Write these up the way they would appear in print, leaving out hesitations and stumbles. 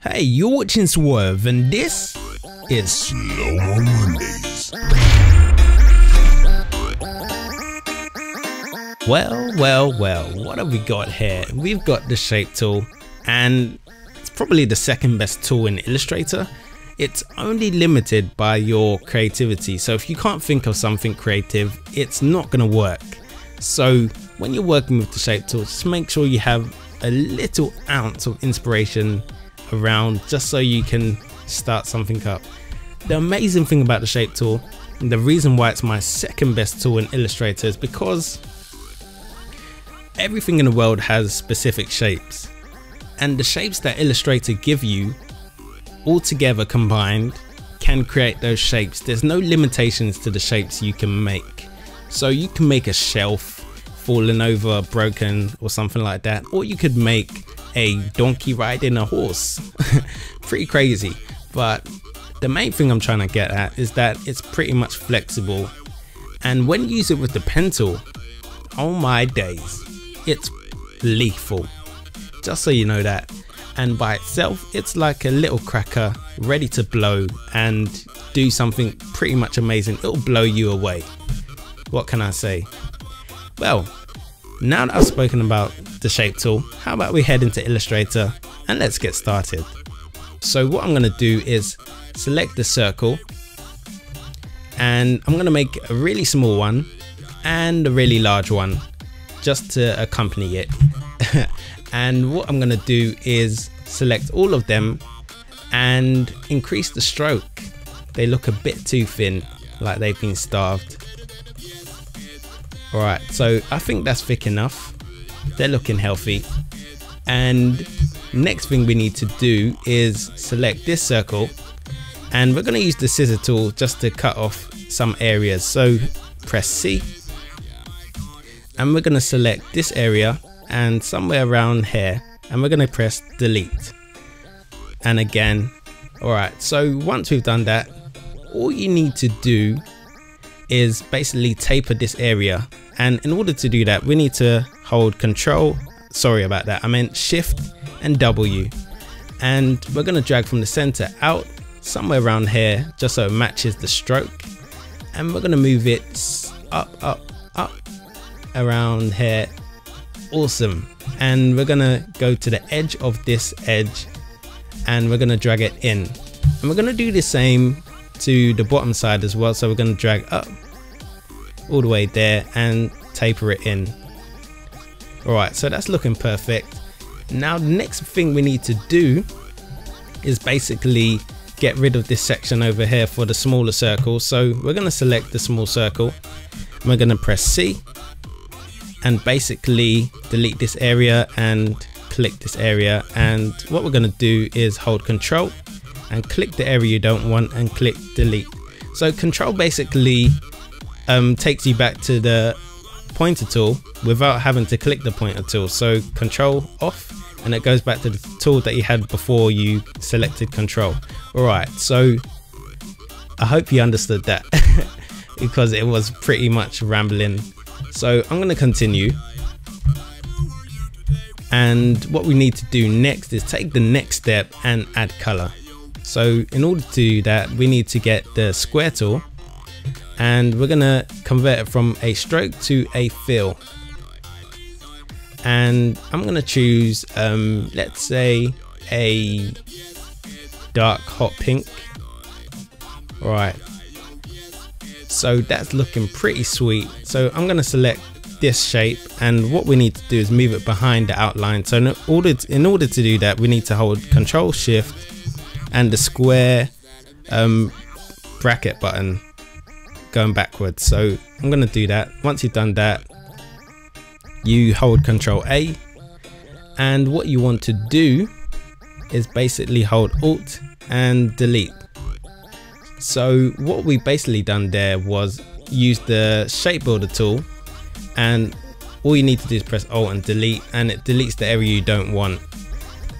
Hey, you're watching Swerve, and this is Slo Mo Mondays. Well, what have we got here? We've got the shape tool, and it's probably the second best tool in Illustrator. It's only limited by your creativity, so if you can't think of something creative, it's not going to work. So when you're working with the shape tool, just make sure you have a little ounce of inspiration around, just so you can start something up. The amazing thing about the shape tool, and the reason why it's my second best tool in Illustrator, is because everything in the world has specific shapes, and the shapes that Illustrator give you all together combined can create those shapes. There's no limitations to the shapes you can make, so you can make a shelf fallen over, broken, or something like that, or you could make a donkey riding a horse. Pretty crazy, but the main thing I'm trying to get at is that it's pretty much flexible, and when you use it with the pen tool, oh my days, it's lethal, just so you know that. And by itself, it's like a little cracker ready to blow and do something pretty much amazing. It'll blow you away. What can I say? Well, now that I've spoken about the shape tool, how about we head into Illustrator and let's get started. So what I'm going to do is select the circle, and I'm going to make a really small one and a really large one just to accompany it. And what I'm going to do is select all of them and increase the stroke. They look a bit too thin, like they've been starved. Alright, so I think that's thick enough. They're looking healthy. And next thing we need to do is select this circle, and we're going to use the scissor tool just to cut off some areas. So press C, and we're going to select this area and somewhere around here, and we're going to press delete, and again. Alright, so once we've done that, all you need to do is basically taper this area, and in order to do that, we need to hold control, sorry about that, I meant shift and W, and we're going to drag from the center out somewhere around here just so it matches the stroke, and we're going to move it up around here. Awesome. And we're gonna go to the edge of this edge, and we're gonna drag it in, and we're gonna do the same to the bottom side as well. So we're gonna drag up all the way there and taper it in. Alright, so that's looking perfect. Now the next thing we need to do is basically get rid of this section over here for the smaller circle. So we're gonna select the small circle, and we're gonna press C, and basically delete this area and click this area. And what we're going to do is hold control and click the area you don't want and click delete. So control basically takes you back to the pointer tool without having to click the pointer tool. So control off, and it goes back to the tool that you had before you selected control. Alright, so I hope you understood that because it was pretty much rambling. So I'm going to continue, and what we need to do next is take the next step and add color. So in order to do that, we need to get the square tool, and we're going to convert it from a stroke to a fill, and I'm going to choose let's say a dark hot pink. Alright, so that's looking pretty sweet. So I'm going to select this shape, and what we need to do is move it behind the outline. So in order to do that, we need to hold Control Shift and the square bracket button going backwards. So I'm going to do that. Once you've done that, you hold Control A, and what you want to do is basically hold Alt and delete. So what we basically done there was use the shape builder tool, and all you need to do is press Alt and delete, and it deletes the area you don't want.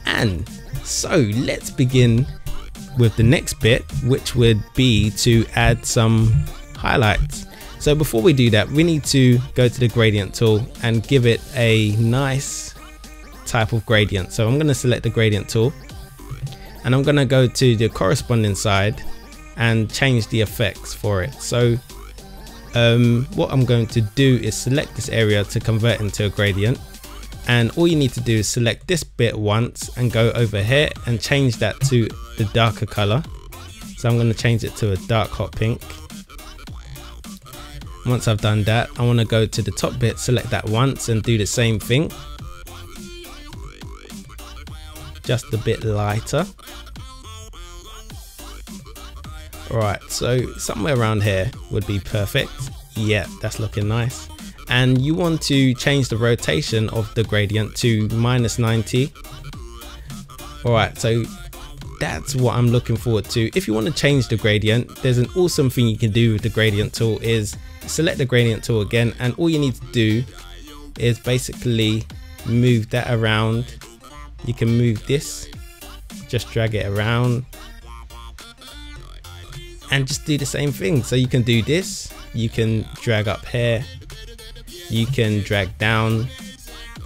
And so let's begin with the next bit, which would be to add some highlights. So before we do that, we need to go to the gradient tool and give it a nice type of gradient. So I'm going to select the gradient tool, and I'm gonna go to the corresponding side and change the effects for it. So what I'm going to do is select this area to convert into a gradient, and all you need to do is select this bit once and go over here and change that to the darker color. So I'm going to change it to a dark hot pink. Once I've done that, I want to go to the top bit, select that once and do the same thing, just a bit lighter. Alright, so somewhere around here would be perfect. Yeah, that's looking nice. And you want to change the rotation of the gradient to -90. Alright, so that's what I'm looking forward to. If you want to change the gradient, there's an awesome thing you can do with the gradient tool is select the gradient tool again, and all you need to do is basically move that around. You can move this, just drag it around, and just do the same thing. So you can do this, you can drag up here, you can drag down,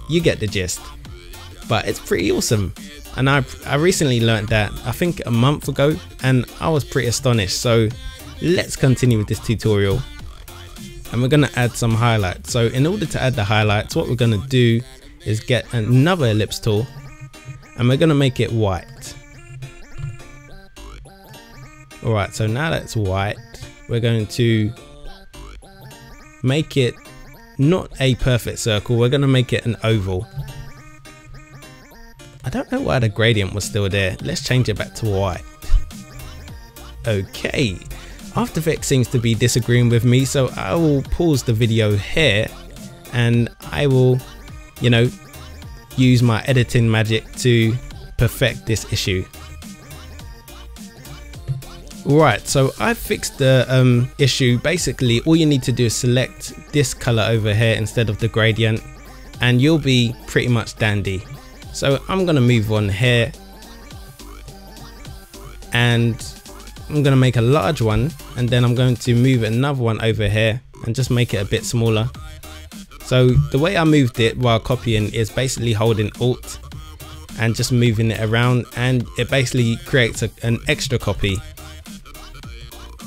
you get the gist. But it's pretty awesome, and I recently learned that, I think a month ago, and I was pretty astonished. So let's continue with this tutorial, and we're going to add some highlights. So in order to add the highlights, what we're going to do is get another ellipse tool, and we're going to make it white. Alright, so now that's white, we're going to make it not a perfect circle, we're going to make it an oval. I don't know why the gradient was still there, let's change it back to white. Okay, After Effects seems to be disagreeing with me, so I will pause the video here, and I will, you know, use my editing magic to perfect this issue. Right, so I've fixed the issue. Basically all you need to do is select this color over here instead of the gradient, and you'll be pretty much dandy. So I'm gonna move on here, and I'm gonna make a large one, and then I'm going to move another one over here and just make it a bit smaller. So the way I moved it while copying is basically holding Alt and just moving it around, and it basically creates an extra copy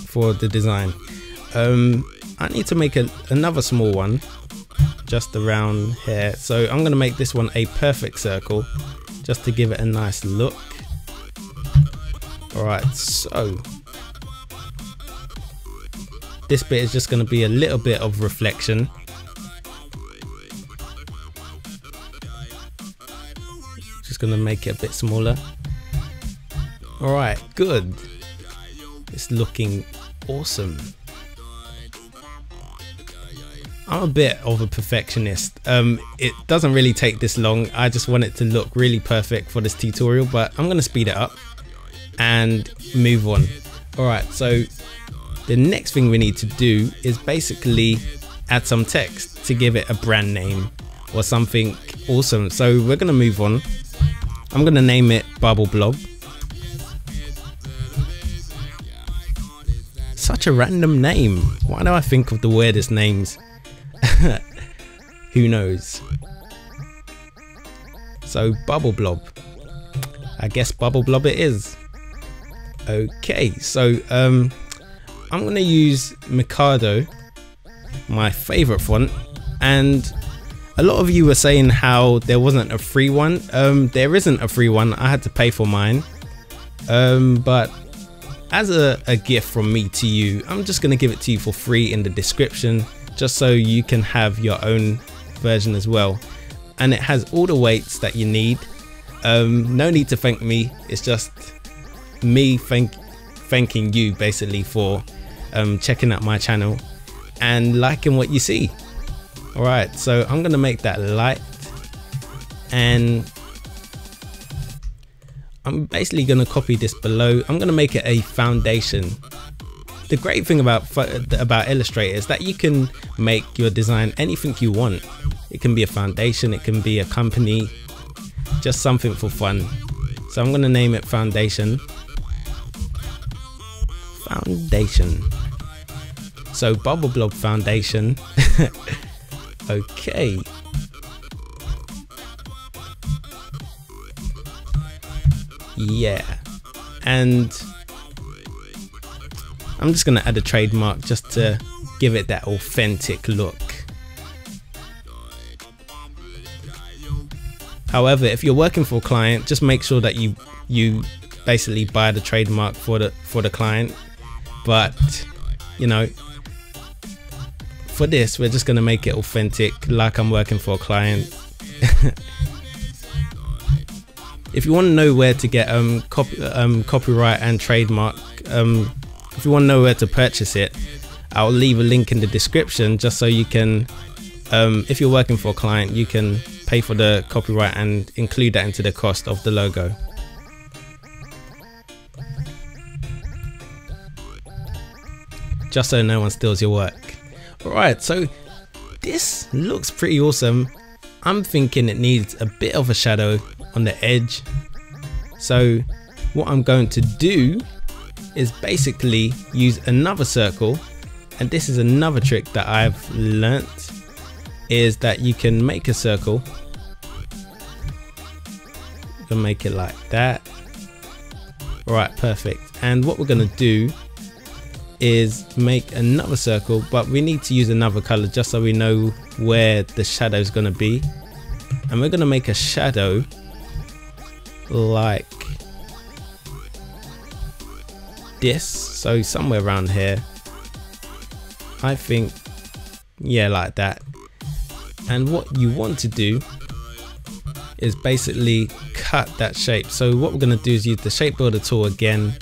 for the design. I need to make another small one just around here, so I'm going to make this one a perfect circle just to give it a nice look. Alright, so this bit is just going to be a little bit of reflection. Just going to make it a bit smaller. Alright, good. It's looking awesome. I'm a bit of a perfectionist. It doesn't really take this long. I just want it to look really perfect for this tutorial, but I'm going to speed it up and move on. Alright, so the next thing we need to do is basically add some text to give it a brand name or something awesome. So we're going to move on. I'm going to name it Bubble Blob. Such a random name. Why do I think of the weirdest names? Who knows? So Bubble Blob. I guess Bubble Blob it is. Okay, so I'm gonna use Mikado, my favorite font, and a lot of you were saying how there wasn't a free one. There isn't a free one. I had to pay for mine. But as a gift from me to you, I'm just going to give it to you for free in the description, just so you can have your own version as well. And it has all the weights that you need. No need to thank me, it's just me thanking you basically for checking out my channel and liking what you see. Alright, so I'm going to make that light, and I'm basically going to copy this below. I'm going to make it a foundation. The great thing about Illustrator is that you can make your design anything you want. It can be a foundation, it can be a company, just something for fun. So I'm going to name it Foundation. Foundation. So Bubble Blob Foundation. Okay. Yeah, and I'm just going to add a trademark just to give it that authentic look. However, if you're working for a client, just make sure that you basically buy the trademark for the client. But you know, for this, we're just going to make it authentic, like I'm working for a client. If you want to know where to get copyright and trademark, if you want to know where to purchase it, I'll leave a link in the description just so you can, if you're working for a client, you can pay for the copyright and include that into the cost of the logo. Just so no one steals your work. Alright, so this looks pretty awesome. I'm thinking it needs a bit of a shadow on the edge. So what I'm going to do is basically use another circle, and this is another trick that I've learnt, is that you can make a circle. You can make it like that. Alright, perfect. And what we're gonna do is make another circle, but we need to use another color just so we know where the shadow is gonna be. And we're gonna make a shadow like this, so somewhere around here, I think. Yeah, like that. And what you want to do is basically cut that shape. So what we're going to do is use the shape builder tool again,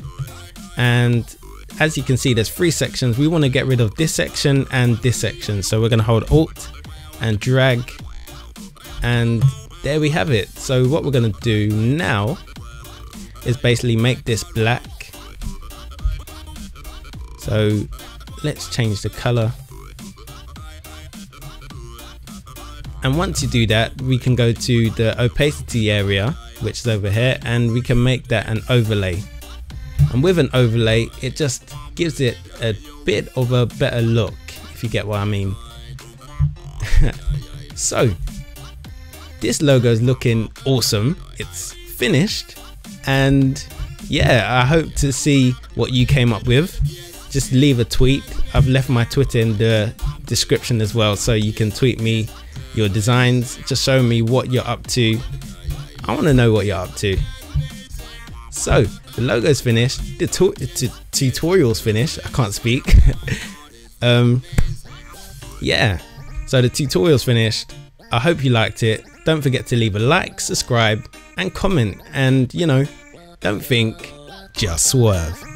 and as you can see, there's three sections. We want to get rid of this section and this section, so we're going to hold Alt and drag, and there we have it. So what we're going to do now is basically make this black. So let's change the color, and once you do that, we can go to the opacity area, which is over here, and we can make that an overlay. And with an overlay, it just gives it a bit of a better look, if you get what I mean. So this logo is looking awesome. It's finished, and yeah, I hope to see what you came up with. Just leave a tweet. I've left my Twitter in the description as well, so you can tweet me your designs. Just show me what you're up to. I want to know what you're up to. So the logo's finished, the tutorial's finished. I can't speak. Yeah, so the tutorial's finished. I hope you liked it. Don't forget to leave a like, subscribe and comment, and you know, don't think, just swerve.